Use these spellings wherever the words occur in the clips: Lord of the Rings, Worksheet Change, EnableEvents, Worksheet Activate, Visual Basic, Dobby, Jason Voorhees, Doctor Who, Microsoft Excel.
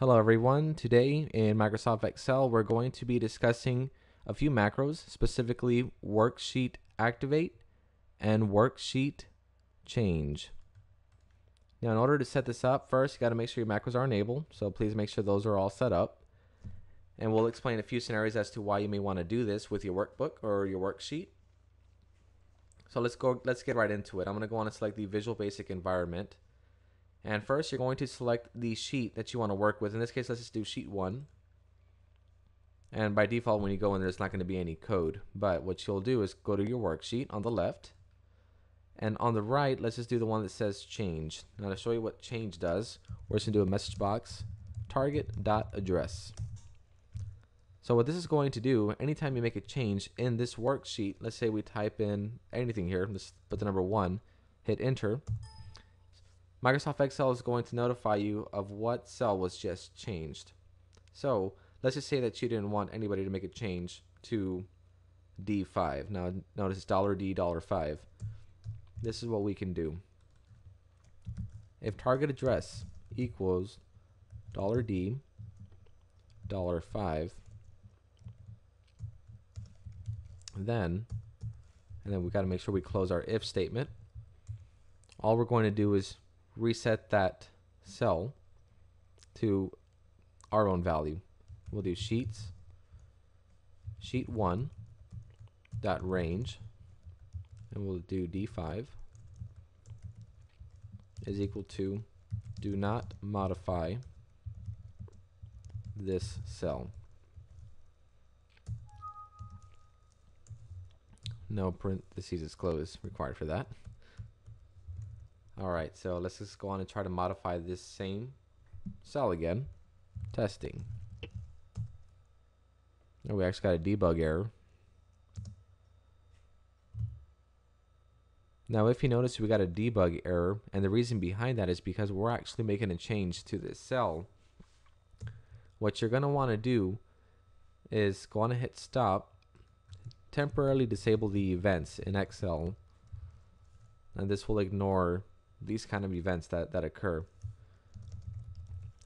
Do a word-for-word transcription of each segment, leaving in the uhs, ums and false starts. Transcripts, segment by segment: Hello everyone. Today in Microsoft Excel, we're going to be discussing a few macros, specifically Worksheet Activate and Worksheet Change. Now, in order to set this up, first you got to make sure your macros are enabled, so please make sure those are all set up. And we'll explain a few scenarios as to why you may want to do this with your workbook or your worksheet. So let's go let's get right into it. I'm going to go on and select the Visual Basic environment. And first, you're going to select the sheet that you want to work with. In this case, let's just do sheet one. And by default, when you go in, there's not going to be any code. But what you'll do is go to your worksheet on the left. And on the right, let's just do the one that says change. Now, to show you what change does, we're just going to do a message box, target.address. So what this is going to do, anytime you make a change in this worksheet, let's say we type in anything here, let's put the number one, hit enter. Microsoft Excel is going to notify you of what cell was just changed. So let's just say that you didn't want anybody to make a change to D five. Now notice it's dollar D, dollar five. This is what we can do. If target address equals dollar D, dollar five, then, and then we've got to make sure we close our if statement. All we're going to do is reset that cell to our own value. We'll do sheets, sheet one dot range, and we'll do D five is equal to do not modify this cell. No parentheses is closed required for that. Alright, so let's just go on and try to modify this same cell again. Testing. Oh, we actually got a debug error. Now, if you notice, we got a debug error, and the reason behind that is because we're actually making a change to this cell. What you're going to want to do is go on and hit stop, temporarily disable the events in Excel, and this will ignore these kind of events that, that occur.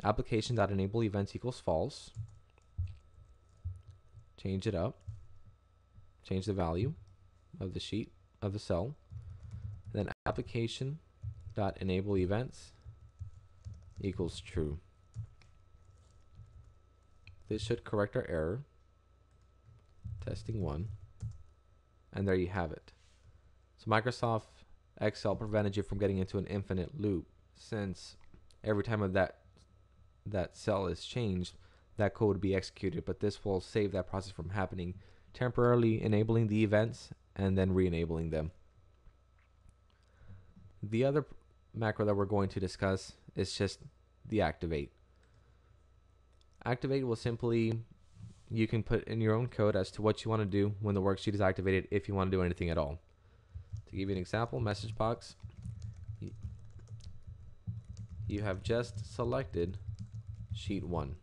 Application.enable events equals false. Change it up. Change the value of the sheet, of the cell. And then application.enable events equals true. This should correct our error. Testing one. And there you have it. So Microsoft Excel prevented you from getting into an infinite loop, since every time of that that cell is changed, that code would be executed, but this will save that process from happening, temporarily enabling the events and then re-enabling them. The other macro that we're going to discuss is just the activate. Activate will simply, you can put in your own code as to what you want to do when the worksheet is activated, if you want to do anything at all. To give you an example, message box, you have just selected sheet one.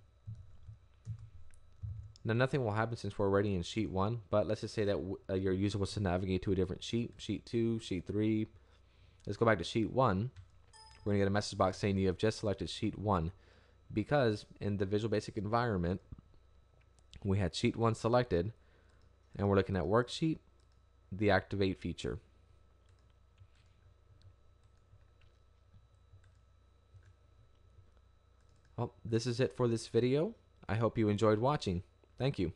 Now, nothing will happen since we're already in sheet one, but let's just say that uh, your user wants to navigate to a different sheet, sheet two, sheet three. Let's go back to sheet one. We're going to get a message box saying you have just selected sheet one, because in the Visual Basic environment, we had sheet one selected, and we're looking at worksheet, the activate feature. Well, this is it for this video. I hope you enjoyed watching. Thank you.